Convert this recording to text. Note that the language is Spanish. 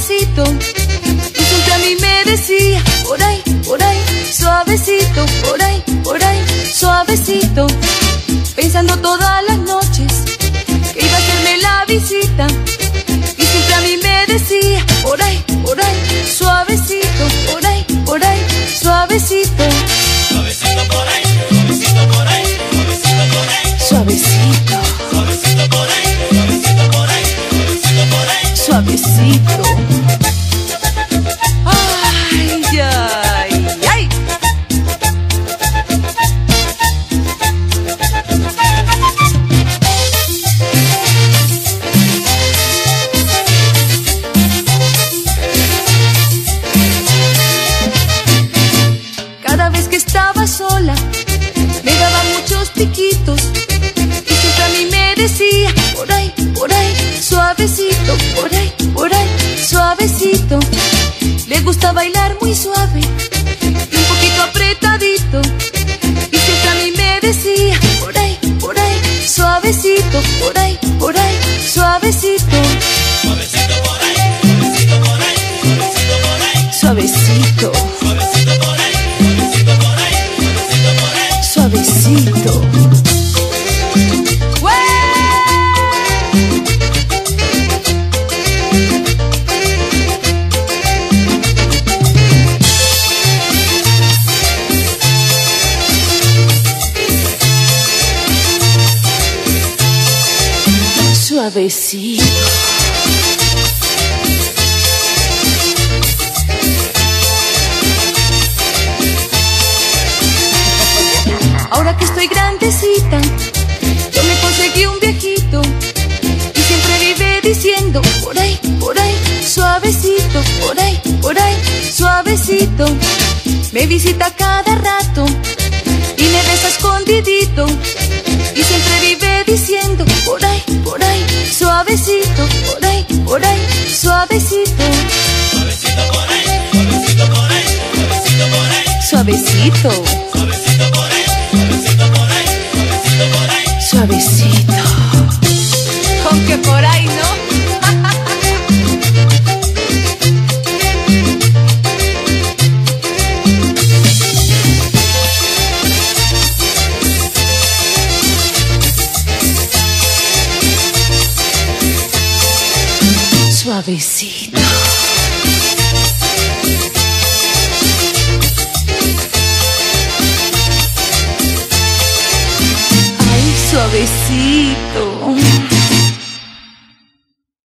suavecito. Y siempre a mí me decía, por ahí, suavecito, por ahí, suavecito. Pensando todas las noches que iba a hacerme la visita. Y siempre a mí me decía, por ahí, suavecito, por ahí, suavecito. Suavecito por ahí, suavecito por ahí, suavecito por ahí. Suavecito, suavecito por ahí, suavecito por ahí, suavecito por ahí. Suavecito. Ay, ay, ay. Cada vez que estaba sola me daba muchos piquitos. Por ahí, suavecito, por ahí, suavecito. Le gusta bailar muy suave y un poquito apretadito. Y siempre a mí me decía, por ahí, suavecito, por ahí, suavecito. Suavecito por ahí, suavecito por ahí, suavecito por ahí. Suavecito, suavecito por ahí, suavecito por ahí, suavecito por ahí. Suavecito. Suavecito. Ahora que estoy grandecita, yo me conseguí un viejito y siempre vive diciendo por ahí, suavecito, por ahí, suavecito. Me visita cada rato y me besa escondidito y siempre vive diciendo por ahí, suavecito, por ahí, suavecito. Suavecito por ahí, suavecito por ahí, suavecito por ahí. Suavecito. Suavecito por ahí, suavecito por ahí, suavecito por ahí. Suavecito. Aunque por ahí no. Suavecito. Ay, suavecito.